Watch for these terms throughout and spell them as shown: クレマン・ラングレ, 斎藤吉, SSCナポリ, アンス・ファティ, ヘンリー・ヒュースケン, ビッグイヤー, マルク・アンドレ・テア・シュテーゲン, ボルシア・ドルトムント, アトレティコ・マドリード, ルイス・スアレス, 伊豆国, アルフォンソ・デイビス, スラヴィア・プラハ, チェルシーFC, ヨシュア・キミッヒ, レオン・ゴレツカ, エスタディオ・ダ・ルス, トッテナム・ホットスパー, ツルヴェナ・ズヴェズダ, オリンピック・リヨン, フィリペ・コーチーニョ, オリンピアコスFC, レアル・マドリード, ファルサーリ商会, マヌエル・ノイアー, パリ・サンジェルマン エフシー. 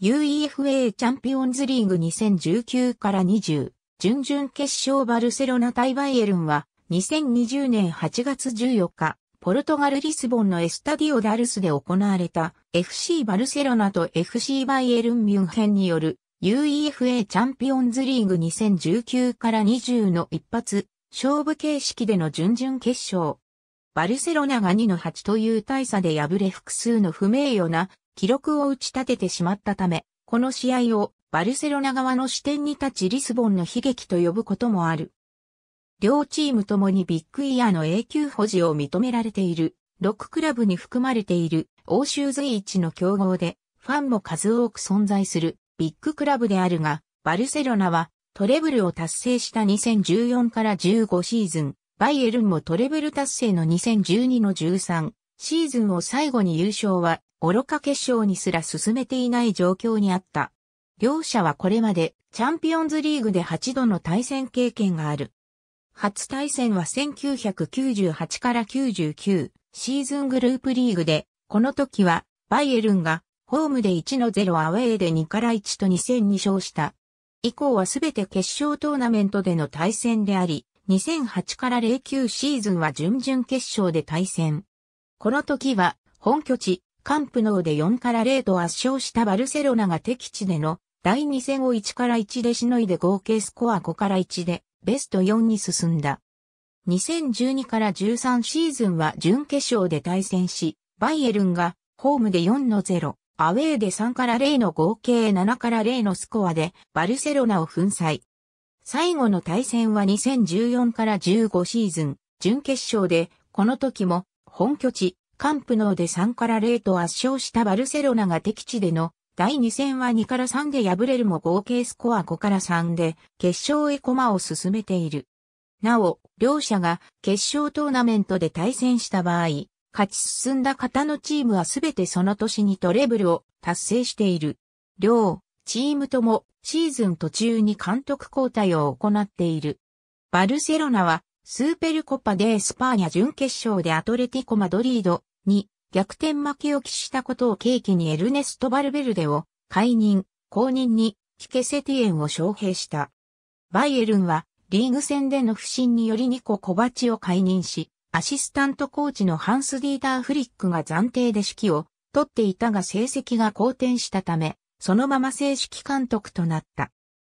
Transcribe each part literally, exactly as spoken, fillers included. UEFA チャンピオンズリーグにせんじゅうきゅうからにじゅう、準々決勝バルセロナ対バイエルンは、にせんにじゅうねんはちがつじゅうよっか、ポルトガル・リスボンのエスタディオ・ダルスで行われた エフシー バルセロナと エフシー バイエルン・ミュンヘンによる UEFA チャンピオンズリーグにせんじゅうきゅうからにじゅうの一発勝負形式での準々決勝。バルセロナがにのはちという大差で敗れ複数の不名誉な記録を打ち立ててしまったため、この試合をバルセロナ側の視点に立ちリスボンの悲劇と呼ぶこともある。両チームともにビッグイヤーの永久保持を認められている、ろくクラブに含まれている欧州随一の強豪で、ファンも数多く存在するビッグクラブであるが、バルセロナはトレブルを達成したにせんじゅうよんからじゅうごシーズン、バイエルンもトレブル達成のにせんじゅうにのじゅうさんシーズンを最後に優勝は愚か決勝にすら進めていない状況にあった。両者はこれまでチャンピオンズリーグではちどの対戦経験がある。初対戦はせんきゅうひゃくきゅうじゅうはちからきゅうじゅうきゅうシーズングループリーグで、この時はバイエルンがホームで いちのゼロ アウェーでにからいちとに戦に勝した。以降はすべて決勝トーナメントでの対戦であり、にせんはちからきゅうシーズンは準々決勝で対戦。この時は本拠地カンプノウでよんからゼロと圧勝したバルセロナが敵地でのだいに戦をいちからいちでしのいで合計スコアごからいちで、ベストよんに進んだ。にせんじゅうにからじゅうさんシーズンは準決勝で対戦し、バイエルンがホームでよんのゼロ、アウェーでさんからゼロの合計ななからゼロのスコアでバルセロナを粉砕。最後の対戦はにせんじゅうよんからじゅうごシーズン準決勝で、この時も本拠地カンプノウでさんからゼロと圧勝したバルセロナが敵地でのだいに戦はにからさんで敗れるも合計スコアごからさんで決勝へ駒を進めている。なお、両者が決勝トーナメントで対戦した場合、勝ち進んだ方のチームはすべてその年にトレブルを達成している。両チームともシーズン途中に監督交代を行っている。バルセロナはスーペルコパデエスパーニャ準決勝でアトレティコ・マドリードに逆転負けを喫したことを契機にエルネスト・バルベルデを解任、後任にキケセティエンを招聘した。バイエルンはリーグ戦での不振によりニコ・コバチを解任し、アシスタントコーチのハンス・ディーター・フリックが暫定で指揮を取っていたが成績が好転したため、そのまま正式監督となった。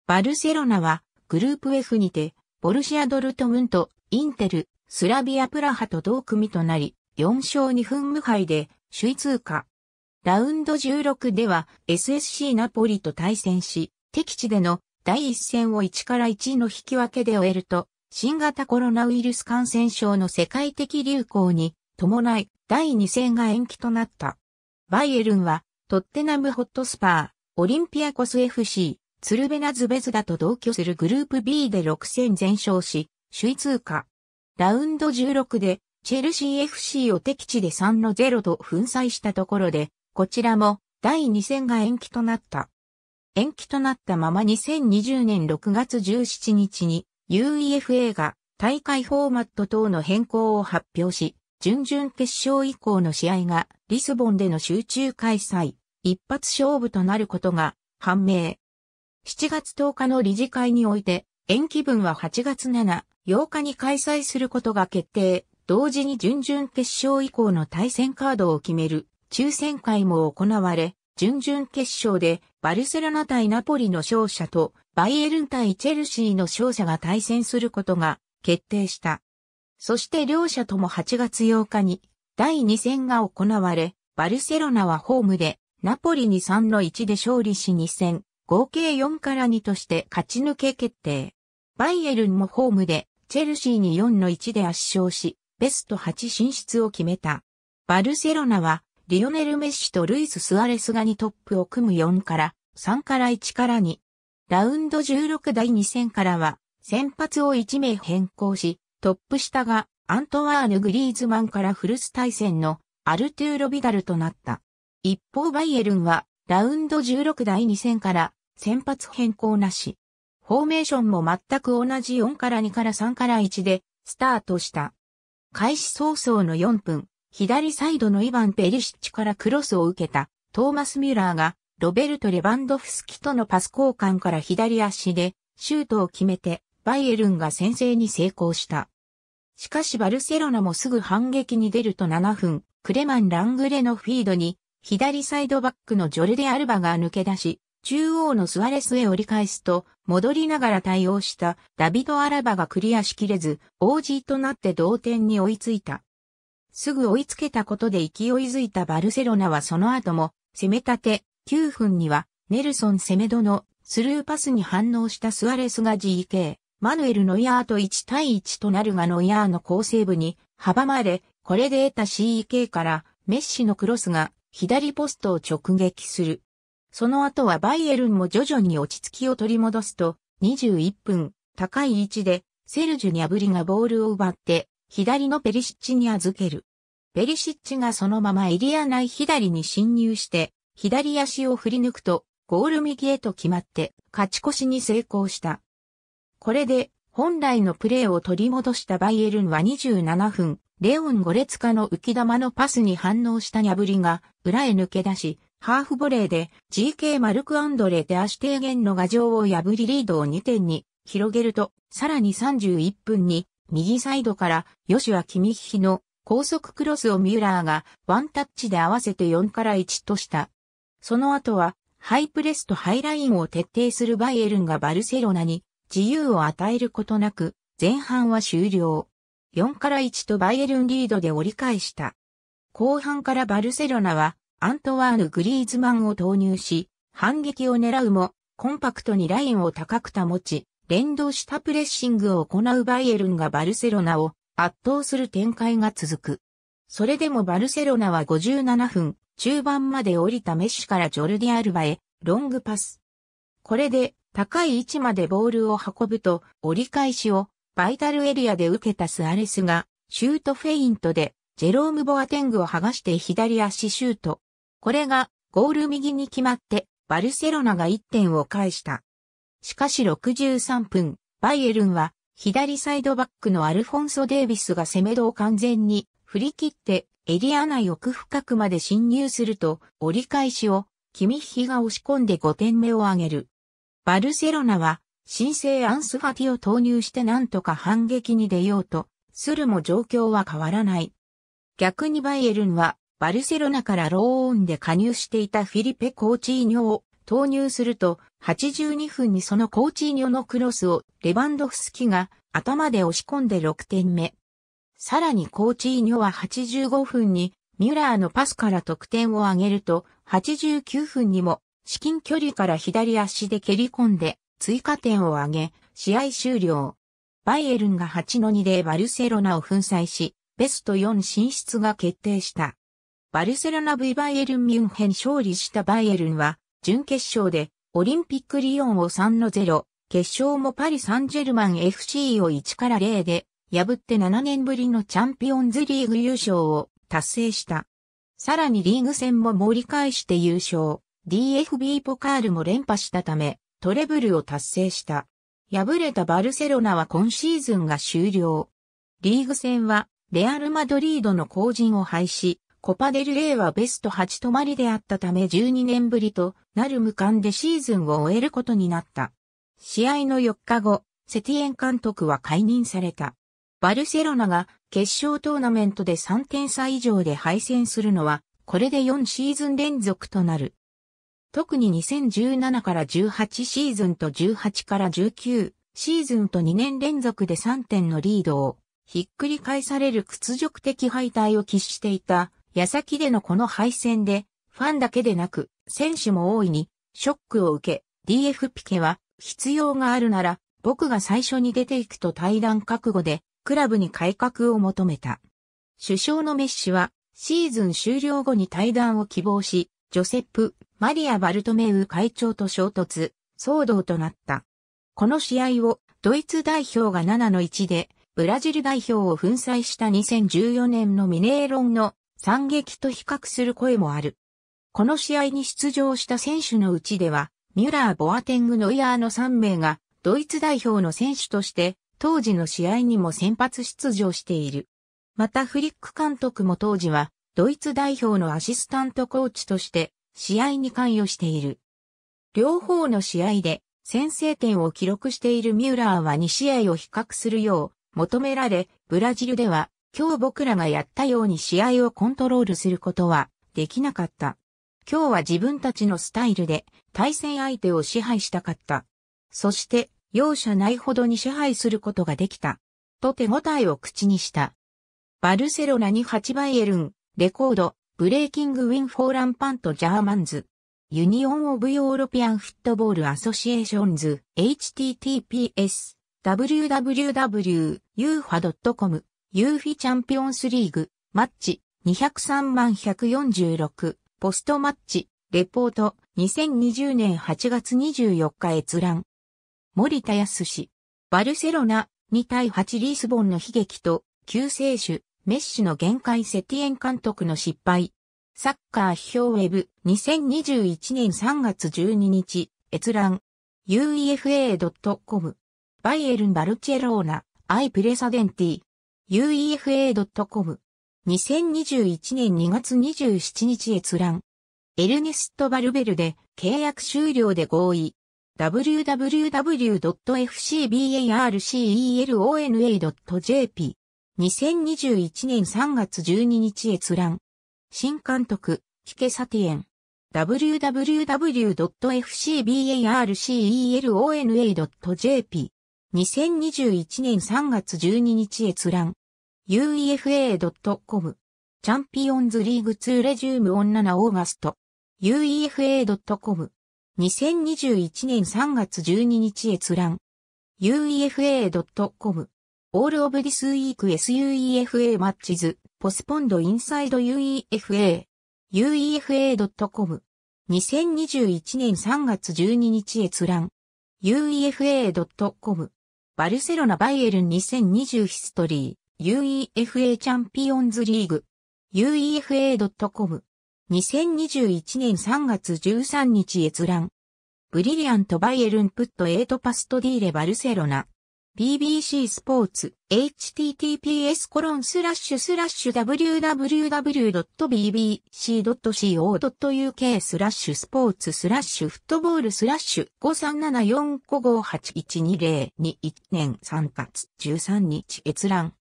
バルセロナはグループ F にて、ボルシア・ドルトムント、インテル、スラビア・プラハと同組となり、よんしょうにぶんむはいで首位通過。ラウンドじゅうろくでは エスエスシー ナポリと対戦し、敵地でのだいいち戦をいちからいちの引き分けで終えると、新型コロナウイルス感染症の世界的流行に伴いだいに戦が延期となった。バイエルンはトッテナムホットスパー、オリンピアコス エフシー、ツルベナズベズダと同居するグループ B でろく戦全勝し、首位通過。ラウンドじゅうろくでチェルシー エフシー を敵地でさんのゼロと粉砕したところで、こちらもだいに戦が延期となった。延期となったままにせんにじゅうねんろくがつじゅうしちにちに UEFA が大会フォーマット等の変更を発表し、準々決勝以降の試合がリスボンでの集中開催、一発勝負となることが判明。しちがつとおかの理事会において、延期分ははちがつなな、ようかに開催することが決定。同時に準々決勝以降の対戦カードを決める抽選会も行われ、準々決勝でバルセロナ対ナポリの勝者とバイエルン対チェルシーの勝者が対戦することが決定した。そして両者ともはちがつようかにだいに戦が行われ、バルセロナはホームでナポリにさんのいちで勝利しに戦、合計よんからにとして勝ち抜け決定。バイエルンもホームでチェルシーによんのいちで圧勝し、ベストはち進出を決めた。バルセロナは、リオネル・メッシとルイス・スアレスがにトップを組むよんからさんからいちからに。ラウンドじゅうろくだいに戦からは、先発をいち名変更し、トップ下がアントワーヌ・グリーズマンから古巣対戦のアルトゥーロ・ビダルとなった。一方バイエルンは、ラウンドじゅうろくだいに戦から、先発変更なし。フォーメーションも全く同じよんからにからさんからいちで、スタートした。開始早々のよんぷん、左サイドのイヴァン・ペリシッチからクロスを受けたトーマス・ミュラーがロベルト・レバンドフスキとのパス交換から左足でシュートを決めてバイエルンが先制に成功した。しかしバルセロナもすぐ反撃に出るとななふん、クレマン・ラングレのフィードに左サイドバックのジョルデ・アルバが抜け出し、中央のスアレスへ折り返すと、戻りながら対応したダビド・アラバがクリアしきれず、オージー となって同点に追いついた。すぐ追いつけたことで勢いづいたバルセロナはその後も、攻め立て、きゅうふんには、ネルソン・セメドのスルーパスに反応したスアレスが ジーケー、マヌエル・ノイアーといちたいいちとなるがノイアーの好セーブに阻まれ、これで得た シーケー からメッシのクロスが左ポストを直撃する。その後はバイエルンも徐々に落ち着きを取り戻すと、にじゅういっぷん、高い位置でセルジュ・ニャブリがボールを奪って、左のペリシッチに預ける。ペリシッチがそのままエリア内左に侵入して、左足を振り抜くと、ゴール右へと決まって、勝ち越しに成功した。これで、本来のプレーを取り戻したバイエルンはにじゅうななふん、レオン・ゴレツカの浮き玉のパスに反応したニャブリが、裏へ抜け出し、ハーフボレーで ジーケー マルク・アンドレ・テア・シュテーゲンの牙城を破りリードをにてんに広げると、さらにさんじゅういっぷんに右サイドからヨシュア・キミッヒの高速クロスをミュラーがワンタッチで合わせてよんからいちとした。その後はハイプレスとハイラインを徹底するバイエルンがバルセロナに自由を与えることなく前半は終了。よんからいちとバイエルンリードで折り返した。後半からバルセロナはアントワーヌ・グリーズマンを投入し、反撃を狙うも、コンパクトにラインを高く保ち、連動したプレッシングを行うバイエルンがバルセロナを圧倒する展開が続く。それでもバルセロナはごじゅうななふん、中盤まで降りたメッシからジョルディ・アルバへ、ロングパス。これで、高い位置までボールを運ぶと、折り返しを、バイタルエリアで受けたスアレスが、シュートフェイントで、ジェローム・ボアテングを剥がして左足シュート。これがゴール右に決まってバルセロナがいってんを返した。しかしろくじゅうさんぷん、バイエルンは左サイドバックのアルフォンソ・デイビスがセメドを完全に振り切ってエリア内奥深くまで侵入すると折り返しをキミッヒが押し込んでごてんめを挙げる。バルセロナは新生アンス・ファティを投入してなんとか反撃に出ようとするも状況は変わらない。逆にバイエルンはバルセロナからローンで加入していたフィリペ・コーチーニョを投入するとはちじゅうにふんにそのコーチーニョのクロスをレバンドフスキが頭で押し込んでろくてんめ。さらにコーチーニョははちじゅうごふんにミュラーのパスから得点を挙げるとはちじゅうきゅうふんにも至近距離から左足で蹴り込んで追加点を挙げ試合終了。バイエルンが はちたいに でバルセロナを粉砕しベストよん進出が決定した。バルセロナ ブイ バイエルンミュンヘン勝利したバイエルンは、準決勝でオリンピックリヨンを さんたいゼロ、決勝もパリ・サンジェルマン エフシー をいちたいゼロで破ってななねんぶりのチャンピオンズリーグ優勝を達成した。さらにリーグ戦も盛り返して優勝、ディーエフビー ポカールも連覇したため、トレブルを達成した。敗れたバルセロナは今シーズンが終了。リーグ戦は、レアル・マドリードの後陣を廃止。コパデルレイはベストはち止まりであったためじゅうにねんぶりとなる無冠でシーズンを終えることになった。試合のよっかご、セティエン監督は解任された。バルセロナが決勝トーナメントでさんてんさ以上で敗戦するのはこれでよんシーズン連続となる。特ににせんじゅうななからじゅうはちシーズンとじゅうはちからじゅうきゅうシーズンとにねん連続でさんてんのリードをひっくり返される屈辱的敗退を喫していた。矢先でのこの敗戦で、ファンだけでなく、選手も大いに、ショックを受け、ディーエフ ピケは、必要があるなら、僕が最初に出ていくと退団覚悟で、クラブに改革を求めた。主将のメッシは、シーズン終了後に退団を希望し、ジョセプ・マリア・バルトメウ会長と衝突、騒動となった。この試合を、ドイツ代表が ななたいいち で、ブラジル代表を粉砕したにせんじゅうよねんのミネイロンの、惨劇と比較する声もある。この試合に出場した選手のうちでは、ミュラー・ボアテング・ノイアーのさんめいが、ドイツ代表の選手として、当時の試合にも先発出場している。またフリック監督も当時は、ドイツ代表のアシスタントコーチとして、試合に関与している。両方の試合で先制点を記録しているミュラーはに試合を比較するよう求められ、ブラジルでは今日僕らがやったように試合をコントロールすることはできなかった。今日は自分たちのスタイルで対戦相手を支配したかった。そして容赦ないほどに支配することができた。と手応えを口にした。バルセロナにはちバイエルン、レコード、ブレイキングウィンフォーランパントジャーマンズ。ユニオン・オブ・ヨーロピアン・フットボール・アソシエーションズ エイチティーティーピーエス ダブリューダブリューダブリュー ユーファ ドット コム ユーフィ チャンピオンスリーグマッチにひゃくさんまんひゃくよんじゅうろくポストマッチレポートにせんにじゅうねんはちがつにじゅうよっか閲覧森田靖バルセロナにたいはちリスボンの悲劇と救世主メッシの限界セティエン監督の失敗サッカー批評ウェブにせんにじゅういちねんさんがつじゅうににち閲覧 ユーイーエフエー ドット コム バイエルンバルチェローナアイプレサデンティ ユーイーエフエー ドット コム にせんにじゅういちねんにがつにじゅうしちにち閲覧エルネスト・バルベルデ契約終了で合意 ダブリューダブリューダブリュー ドット エフシーバルセロナ ドット ジェーピー にせんにじゅういちねんさんがつじゅうににち閲覧新監督、キケサティエン。ダブリューダブリューダブリュー ドット エフシーバルセロナ ドット ジェーピー。にせんにじゅういちねんさんがつじゅうににち閲覧。ユーイーエフエー ドット コム。チャンピオンズリーグツーレジュームオンナナ オーガスト。ユーイーエフエー ドット コム。にせんにじゅういちねんさんがつじゅうににち閲覧。ユーイーエフエー ドット コム。オールオブディスウィーク エスユーイーエフエー マッチズ。ポスポンドインサイド ユーイーエフエー。ユーイーエフエー ドット コム。にせんにじゅういちねんさんがつじゅうににち閲覧。ユーイーエフエー ドット コム。バルセロナバイエルンにせんにじゅうヒストリー。ユーイーエフエー チャンピオンズリーグ。ユーイーエフエー ドット コム。にせんにじゅういちねんさんがつじゅうさんにち閲覧。ブリリアントバイエルンプットエイトパストディーレバルセロナ。ビービーシー スポーツ エイチティーティーピーエス コロン スラッシュ スラッシュ ダブリューダブリューダブリュー ドット ビービーシー ドット シーオー ドット ユーケー スラッシュ スポーツ スラッシュ フットボール スラッシュ ごさんななよんごごはちいちにぜろ に いちねん さん かつ じゅうさんにち閲覧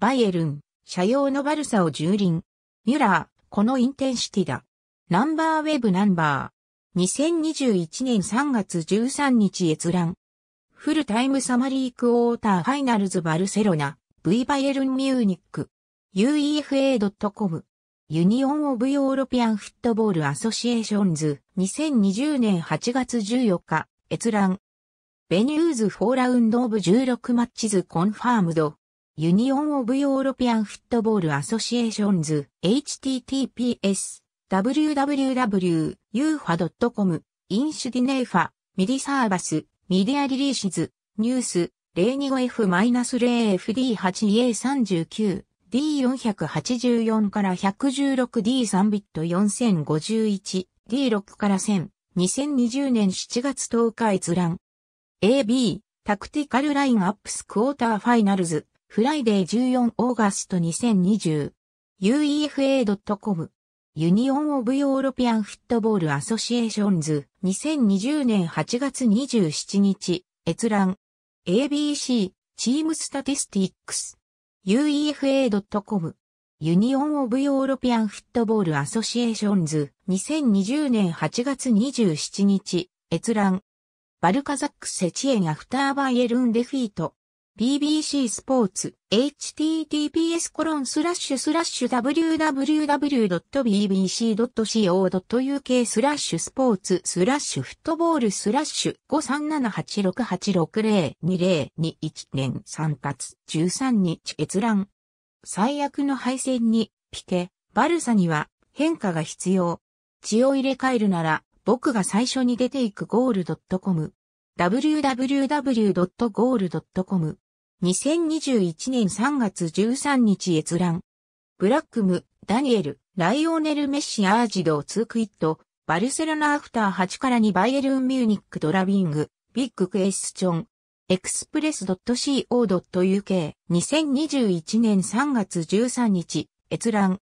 バイエルン社用のバルサを蹂躙ミュラーこのインテンシティだナンバーウェブナンバーにせんにじゅういちねんさんがつじゅうさんにち閲覧フルタイムサマリークォーターファイナルズバルセロナ ブイ バイエルンミューニック ユーイーエフエー ドット コム ユニオン・オブ・ヨーロピアン・フットボール・アソシエーションズにせんにじゅうねんはちがつじゅうよっか閲覧ベニューズフォーラウンド・オブ・じゅうろくマッチズ・コンファームドユニオン・オブ・ヨーロピアン・フットボール・アソシエーションズ エイチティーティーピーエス ダブリューダブリューダブリュー ユーファ ドット コム インシュディネーファミディサーバスメディアリリーシズ、ニュース、ゼロにごエフ ゼロエフディーはちエーさんきゅう、ディーよんはちよん からひゃくじゅうろく、ディーさん ビットよんせんごじゅういち、ディーろく からせん、にせんにじゅうねんしちがつとおか閲覧。エービー、タクティカルラインアップスクォーターファイナルズ、フライデーじゅうよんオーガストにせんにじゅう、ユーイーエフエー ドット コム。ユニオン・オブ・ヨーロピアン・フットボール・アソシエーションズにせんにじゅうねんはちがつにじゅうしちにち閲覧 エービーシー チームスタティスティックス ユーイーエフエー ドット コム ユニオン・オブ・ヨーロピアン・フットボール・アソシエーションズにせんにじゅうねんはちがつにじゅうしちにち閲覧バルカザック・セチエン・アフター・バイエルン・デフィートビービーシー スポーツ エイチティーティーピーエス コロン スラッシュ スラッシュ ダブリューダブリューダブリュー ドット ビービーシー ドット シーオー ドット ユーケー スラッシュ スポーツ スラッシュ フットボール スラッシュ ごさんななはちろくはちろくゼロ にゼロにいちねん さんがつ 最悪の敗戦にピケバルサには変化が必要血を入れ替えるなら僕が最初に出ていくゴール .comダブリューダブリューダブリュー ドット ゴール ドット コム にせんにじゅういちねんさんがつじゅうさんにち閲覧ブラックム、ダニエル、ライオネル・メッシアージドツークイットバルセロナアフターはちからにバイエルン・ミューニックドラビングビッグクエスチョンエクスプレス .co.uk にせんにじゅういちねんさんがつじゅうさんにち閲覧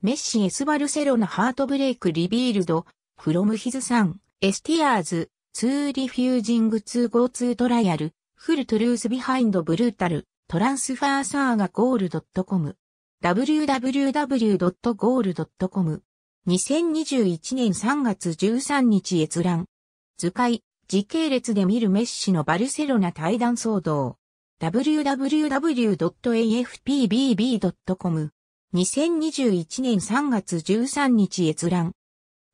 メッシ エス バルセロナハートブレイクリビールド from his son, Estiers, to refusing to go to trial, full truth behind brutal, transfer saga goal dot com 더블유 더블유 더블유 닷 goal 닷 comにせんにじゅういちねんさんがつじゅうさんにち閲覧。図解、時系列で見るメッシのバルセロナ退団騒動。ダブリューダブリューダブリュードットエーエフピービービードットコム にせんにじゅういちねんさんがつじゅうさんにち閲覧。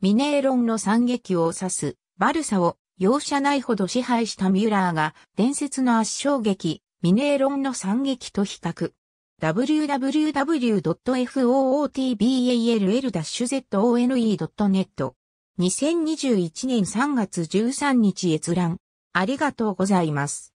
ミネーロンの惨劇を指す、バルサを容赦ないほど支配したミュラーが伝説の圧勝劇、ミネーロンの惨劇と比較。ダブリューダブリューダブリュードットフォーティーバルセロナドットネット にせんにじゅういちねんさんがつじゅうさんにち閲覧。ありがとうございます。